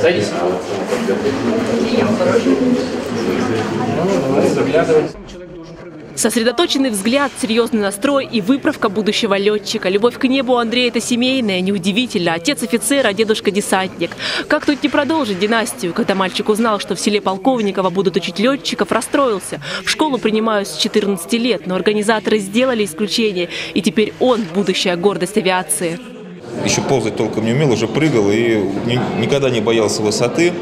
Садись. Сосредоточенный взгляд, серьезный настрой и выправка будущего летчика. Любовь к небу у Андрея – это семейная, неудивительно. Отец офицер, а дедушка десантник. Как тут не продолжить династию? Когда мальчик узнал, что в селе Полковниково будут учить летчиков, расстроился. В школу принимают с 14 лет, но организаторы сделали исключение. И теперь он – будущая гордость авиации. Еще ползать толком не умел, уже прыгал и никогда не боялся высоты.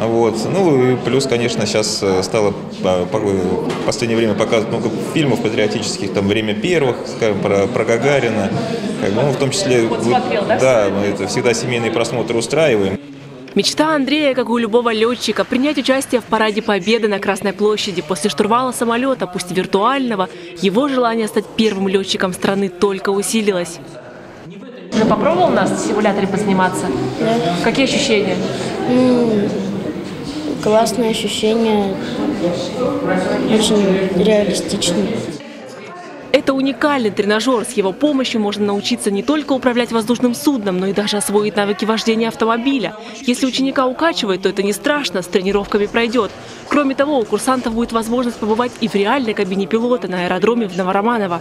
Вот. Ну и плюс, конечно, сейчас стало в последнее время показывать много фильмов патриотических, там «Время первых», скажем, про Гагарина. Ну, в том числе, вот смотрел, да, мы это всегда семейные просмотры устраиваем. Мечта Андрея, как у любого летчика, принять участие в параде Победы на Красной площади после штурвала самолета, пусть виртуального. Его желание стать первым летчиком страны только усилилось. Уже попробовал у нас в симуляторе посниматься? Да. Какие ощущения? Классные ощущения, очень реалистичные. Это уникальный тренажер. С его помощью можно научиться не только управлять воздушным судном, но и даже освоить навыки вождения автомобиля. Если ученика укачивает, то это не страшно, с тренировками пройдет. Кроме того, у курсантов будет возможность побывать и в реальной кабине пилота на аэродроме в Новороманово.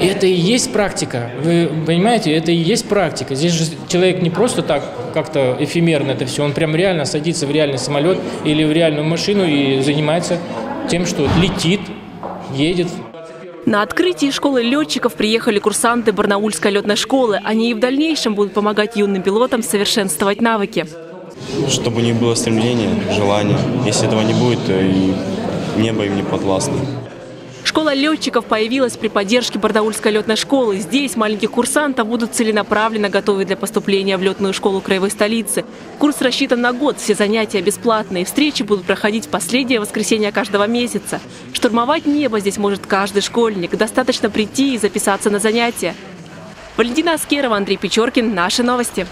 Это и есть практика, вы понимаете, это и есть практика. Здесь же человек не просто так как-то эфемерно это все, он прям реально садится в реальный самолет или в реальную машину и занимается тем, что летит, едет. На открытии школы летчиков приехали курсанты Барнаульской летной школы. Они и в дальнейшем будут помогать юным пилотам совершенствовать навыки. Чтобы у них было стремление, желание. Если этого не будет, то и небо им не подвластно. Школа летчиков появилась при поддержке Барнаульской летной школы. Здесь маленьких курсантов будут целенаправленно готовить для поступления в летную школу краевой столицы. Курс рассчитан на год, все занятия бесплатные. Встречи будут проходить в последнее воскресенье каждого месяца. Штурмовать небо здесь может каждый школьник. Достаточно прийти и записаться на занятия. Валентина Аскерова, Андрей Печоркин. Наши новости.